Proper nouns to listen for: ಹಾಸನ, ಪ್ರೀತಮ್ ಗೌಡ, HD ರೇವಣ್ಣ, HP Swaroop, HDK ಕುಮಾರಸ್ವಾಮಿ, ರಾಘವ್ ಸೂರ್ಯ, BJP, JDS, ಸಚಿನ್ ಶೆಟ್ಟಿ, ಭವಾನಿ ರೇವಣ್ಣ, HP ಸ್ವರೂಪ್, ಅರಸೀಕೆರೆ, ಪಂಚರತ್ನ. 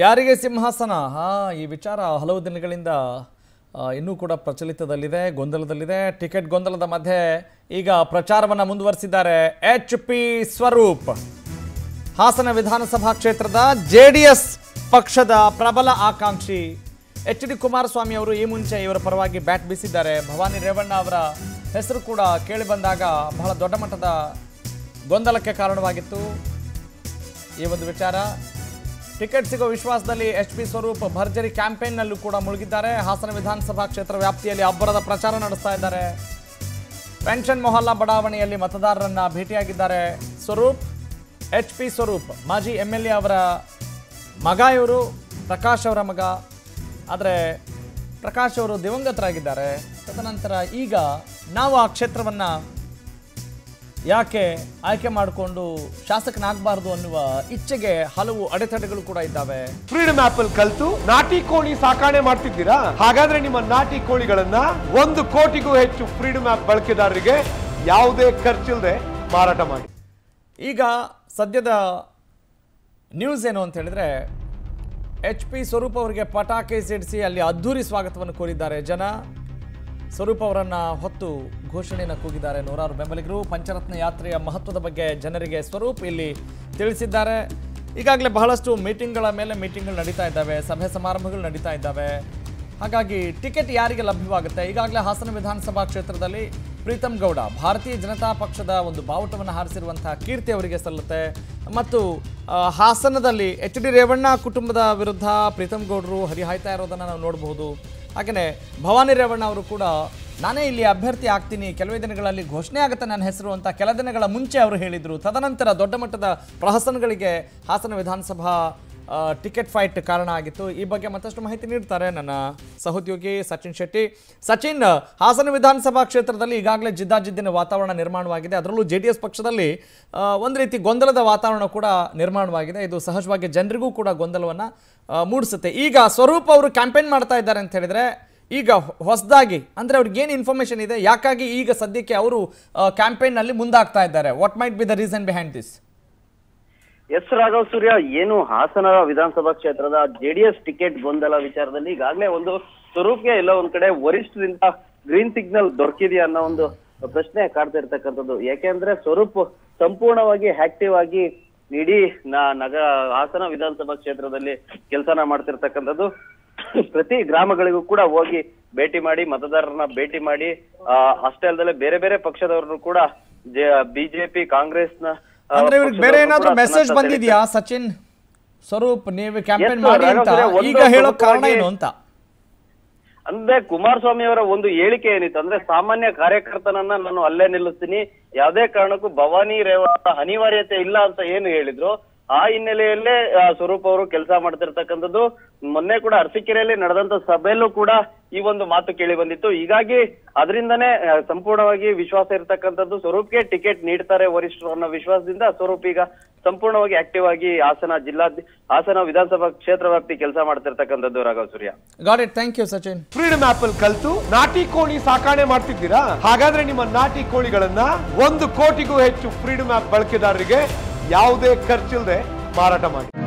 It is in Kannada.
ಯಾರಿಗೆ ಸಿಂಹಾಸನ ಈ ವಿಚಾರ ಹಲವು ದಿನಗಳಿಂದ ಇನ್ನೂ ಕೂಡ ಪ್ರಚಲಿತದಲ್ಲಿದೆ, ಗೊಂದಲದಲ್ಲಿದೆ. ಟಿಕೆಟ್ ಗೊಂದಲದ ಮಧ್ಯೆ ಈಗ ಪ್ರಚಾರವನ್ನು ಮುಂದುವರಿಸಿದ್ದಾರೆ HP ಸ್ವರೂಪ್. ಹಾಸನ ವಿಧಾನಸಭಾ ಕ್ಷೇತ್ರದ JDS ಪಕ್ಷದ ಪ್ರಬಲ ಆಕಾಂಕ್ಷಿ HDK ಕುಮಾರಸ್ವಾಮಿ ಅವರು ಈ ಮುಂಚೆ ಇವರ ಪರವಾಗಿ ಬ್ಯಾಟ್ ಬೀಸಿದ್ದಾರೆ. ಭವಾನಿ ರೇವಣ್ಣ ಅವರ ಹೆಸರು ಕೂಡ ಕೇಳಿ ಬಂದಾಗ ಬಹಳ ದೊಡ್ಡ ಮಟ್ಟದ ಗೊಂದಲಕ್ಕೆ ಕಾರಣವಾಗಿತ್ತು. ಈ ಒಂದು ವಿಚಾರ टिकेट सिगो विश्वास HP स्वरूप भर्जरी कैंपेन मुलुगिद्दारे. हासन विधानसभा क्षेत्र व्याप्तियल्लि अब्बरद प्रचार नडेस्ता इद्दारे. पेंशन मोहल्ला बडावणेयल्लि मतदाररन्न भेटियागिद्दारे. स्वरूप HP स्वरूप माजी MLA अवर मग इवरु प्रकाश अवर मग. आदरे प्रकाश अवरु दिवंगतरागिद्दारे. तदनंतर ಈಗ ನಾವು ಆ ಕ್ಷೇತ್ರವನ್ನ ಯಾಕೆ ಆಯ್ಕೆ ಮಾಡಿಕೊಂಡು ಶಾಸಕನಾಗಬಾರದು ಅನ್ನುವ ಇಚ್ಛೆಗೆ ಹಲವು ಅಡೆತಡೆಗಳು ಕೂಡ ಇದ್ದಾವೆ. ಫ್ರೀಡಂ ಆಪ್ ಅಲ್ಲಿ ಕಲ್ತು ನಾಟಿ ಕೋಳಿ ಸಾಕಾಣೆ ಮಾಡ್ತಿದ್ದೀರಾ, ಹಾಗಾದ್ರೆ ನಿಮ್ಮ ನಾಟಿ ಕೋಳಿಗಳನ್ನ 1 ಕೋಟಿಗೂ ಹೆಚ್ಚು ಫ್ರೀಡಂ ಆಪ್ ಬಳಕೆದಾರರಿಗೆ ಯಾವುದೇ ಖರ್ಚಿಲ್ಲದೆ ಮಾರಾಟ ಮಾಡಿ. ಈಗ ಸದ್ಯದ ನ್ಯೂಸ್ ಏನು ಅಂತ ಹೇಳಿದ್ರೆ, HP ಸ್ವರೂಪ್ ಅವರಿಗೆ ಪಟಾಕಿ ಸಿಡಿಸಿ ಅಲ್ಲಿ ಅದ್ಧೂರಿ ಸ್ವಾಗತವನ್ನು ಕೋರಿದ್ದಾರೆ ಜನ. ಸ್ವರೂಪ್ ಅವರನ್ನು ಹೊತ್ತು ಘೋಷಣೆಯನ್ನು ಕೂಗಿದ್ದಾರೆ ನೂರಾರು ಬೆಂಬಲಿಗರು. ಪಂಚರತ್ನ ಯಾತ್ರೆಯ ಮಹತ್ವದ ಬಗ್ಗೆ ಜನರಿಗೆ ಸ್ವರೂಪ್ ಇಲ್ಲಿ ತಿಳಿಸಿದ್ದಾರೆ. ಈಗಾಗಲೇ ಬಹಳಷ್ಟು ಮೀಟಿಂಗ್ಗಳ ಮೇಲೆ ಮೀಟಿಂಗ್ಗಳು ನಡೀತಾ ಇದ್ದಾವೆ, ಸಭೆ ಸಮಾರಂಭಗಳು ನಡೀತಾ ಇದ್ದಾವೆ. ಹಾಗಾಗಿ ಟಿಕೆಟ್ ಯಾರಿಗೆ ಲಭ್ಯವಾಗುತ್ತೆ? ಈಗಾಗಲೇ ಹಾಸನ ವಿಧಾನಸಭಾ ಕ್ಷೇತ್ರದಲ್ಲಿ ಪ್ರೀತಮ್ ಗೌಡ ಭಾರತೀಯ ಜನತಾ ಪಕ್ಷದ ಒಂದು ಬಾವುಟವನ್ನು ಹಾರಿಸಿರುವಂತಹ ಕೀರ್ತಿ ಅವರಿಗೆ ಸಲ್ಲುತ್ತೆ. ಮತ್ತು ಹಾಸನದಲ್ಲಿ HD ರೇವಣ್ಣ ಕುಟುಂಬದ ವಿರುದ್ಧ ಪ್ರೀತಮ್ ಗೌಡರು ಹರಿಹಾಯ್ತಾ ಇರೋದನ್ನು ನಾವು ನೋಡಬಹುದು. ಹಾಗೆಯೇ ಭವಾನಿ ರೇವಣ್ಣ ಅವರು ಕೂಡ ನಾನೇ ಇಲ್ಲಿ ಅಭ್ಯರ್ಥಿ ಆಗ್ತೀನಿ, ಕೆಲವೇ ದಿನಗಳಲ್ಲಿ ಘೋಷಣೆ ಆಗುತ್ತೆ ನನ್ನ ಹೆಸರು ಅಂತ ಕೆಲ ದಿನಗಳ ಮುಂಚೆ ಅವರು ಹೇಳಿದರು. ತದನಂತರ ದೊಡ್ಡ ಮಟ್ಟದ ಪ್ರಹಸನಗಳಿಗೆ ಹಾಸನ ವಿಧಾನಸಭಾ ಟಿಕೆಟ್ ಫೈಟ್ ಕಾರಣ ಆಗಿತ್ತು. ಈ ಬಗ್ಗೆ ಮತ್ತಷ್ಟು ಮಾಹಿತಿ ನೀಡ್ತಾರೆ ನನ್ನ ಸಹೋದ್ಯೋಗಿ ಸಚಿನ್ ಶೆಟ್ಟಿ. ಸಚಿನ್, ಹಾಸನ ವಿಧಾನಸಭಾ ಕ್ಷೇತ್ರದಲ್ಲಿ ಈಗಾಗಲೇ ಜಿದ್ದಾಜಿದ್ದಿನ ವಾತಾವರಣ ನಿರ್ಮಾಣವಾಗಿದೆ. ಅದರಲ್ಲೂ JDS ಪಕ್ಷದಲ್ಲಿ ಒಂದು ರೀತಿ ಗೊಂದಲದ ವಾತಾವರಣ ಕೂಡ ನಿರ್ಮಾಣವಾಗಿದೆ. ಇದು ಸಹಜವಾಗಿ ಜನರಿಗೂ ಕೂಡ ಗೊಂದಲವನ್ನು ಮೂಡಿಸುತ್ತೆ. ಈಗ ಸ್ವರೂಪ್ ಅವರು ಕ್ಯಾಂಪೇನ್ ಮಾಡ್ತಾ ಇದ್ದಾರೆ ಅಂತ ಹೇಳಿದರೆ, ಈಗ ಹೊಸದಾಗಿ ಅಂದರೆ ಅವ್ರಿಗೆ ಏನು ಇನ್ಫಾರ್ಮೇಷನ್ ಇದೆ, ಯಾಕಾಗಿ ಈಗ ಸದ್ಯಕ್ಕೆ ಅವರು ಕ್ಯಾಂಪೇನ್ನಲ್ಲಿ ಮುಂದಾಗ್ತಾ ಇದ್ದಾರೆ? What might be the reason behind this? S ರಾಘವ್ ಸೂರ್ಯ, ಏನು ಹಾಸನ ವಿಧಾನಸಭಾ ಕ್ಷೇತ್ರದ JDS ಟಿಕೆಟ್ ಗೊಂದಲ ವಿಚಾರದಲ್ಲಿ ಈಗಾಗಲೇ ಒಂದು ಸ್ವರೂಪ್ಗೆ ಎಲ್ಲ ಒಂದ್ ಕಡೆ ವರಿಷ್ಠರಿಂದ ಗ್ರೀನ್ ಸಿಗ್ನಲ್ ದೊರಕಿದೆಯಾ ಅನ್ನೋ ಒಂದು ಪ್ರಶ್ನೆ ಕಾಡ್ತಾ ಇರ್ತಕ್ಕಂಥದ್ದು. ಯಾಕೆಂದ್ರೆ ಸ್ವರೂಪ್ ಸಂಪೂರ್ಣವಾಗಿ ಆಕ್ಟಿವ್ ಆಗಿ ಇಡೀ ಹಾಸನ ವಿಧಾನಸಭಾ ಕ್ಷೇತ್ರದಲ್ಲಿ ಕೆಲಸನ ಮಾಡ್ತಿರ್ತಕ್ಕಂಥದ್ದು. ಪ್ರತಿ ಗ್ರಾಮಗಳಿಗೂ ಕೂಡ ಹೋಗಿ ಭೇಟಿ ಮಾಡಿ, ಮತದಾರರನ್ನ ಭೇಟಿ ಮಾಡಿ, ಅಷ್ಟೇ ಅಲ್ಲದೆ ಬೇರೆ ಬೇರೆ ಪಕ್ಷದವ್ರನ್ನು ಕೂಡ BJP ಕಾಂಗ್ರೆಸ್ನ ಅಂದ್ರೆ ಇವರಿಗೆ ಬೇರೆ ಏನಾದರೂ ಮೆಸೇಜ್ ಬಂದಿದ್ಯಾ ಸಚಿನ್? ಸ್ವರೂಪ್ ನೀವು ಕ್ಯಾಂಪೇನ್ ಮಾಡಿ ಅಂತ ಈಗ ಹೇಳೋ ಕಾರಣ ಏನು ಅಂತ ಅಂದ್ರೆ, ಕುಮಾರಸ್ವಾಮಿ ಅವರ ಒಂದು ಹೇಳಿಕೆ ಏನಿತ್ತು ಅಂದ್ರೆ, ಸಾಮಾನ್ಯ ಕಾರ್ಯಕರ್ತನನ್ನ ನಾನು ಅಲ್ಲೇ ನಿಲ್ಲಿಸ್ತೀನಿ, ಯಾವುದೇ ಕಾರಣಕ್ಕೂ ಭವಾನಿ ರೇವಣ್ಣ ಅನಿವಾರ್ಯತೆ ಇಲ್ಲ ಅಂತ ಏನು ಹೇಳಿದ್ರು, ಆ ಹಿನ್ನೆಲೆಯಲ್ಲೇ ಸ್ವರೂಪ್ ಅವರು ಕೆಲಸ ಮಾಡ್ತಿರ್ತಕ್ಕಂಥದ್ದು. ಮೊನ್ನೆ ಕೂಡ ಅರಸೀಕೆರೆಯಲ್ಲಿ ನಡೆದಂತ ಸಭೆಯಲ್ಲೂ ಕೂಡ ಈ ಒಂದು ಮಾತು ಕೇಳಿ ಬಂದಿತ್ತು. ಹೀಗಾಗಿ ಅದರಿಂದನೇ ಸಂಪೂರ್ಣವಾಗಿ ವಿಶ್ವಾಸ ಇರತಕ್ಕಂಥದ್ದು, ಸ್ವರೂಪ್ಗೆ ಟಿಕೆಟ್ ನೀಡ್ತಾರೆ ವರಿಷ್ಠರು ಅನ್ನೋ ವಿಶ್ವಾಸದಿಂದ ಸ್ವರೂಪ್ ಈಗ ಸಂಪೂರ್ಣವಾಗಿ ಆಕ್ಟಿವ್ ಆಗಿ ಹಾಸನ ವಿಧಾನಸಭಾ ಕ್ಷೇತ್ರ ವ್ಯಾಪ್ತಿ ಕೆಲಸ ಮಾಡ್ತಿರ್ತಕ್ಕಂಥದ್ದು. ರಾಘವ್ ಸೂರ್ಯ, got it, thank you Sachin. Freedom app ಅಲ್ಲಿ ಕಲ್ತು ನಾಟಿ ಕೋಳಿ ಸಾಕಾಣೆ ಮಾಡ್ತಿದ್ದೀರಾ, ಹಾಗಾದ್ರೆ ನಿಮ್ಮ ನಾಟಿ ಕೋಳಿಗಳನ್ನ 1 ಕೋಟಿಗೂ ಹೆಚ್ಚು ಫ್ರೀಡಂ ಆಪ್ ಬಳಕೆದಾರರಿಗೆ ಯಾವುದೇ ಖರ್ಚಿಲ್ಲದೆ ಮಾರಾಟ ಮಾಡಿ.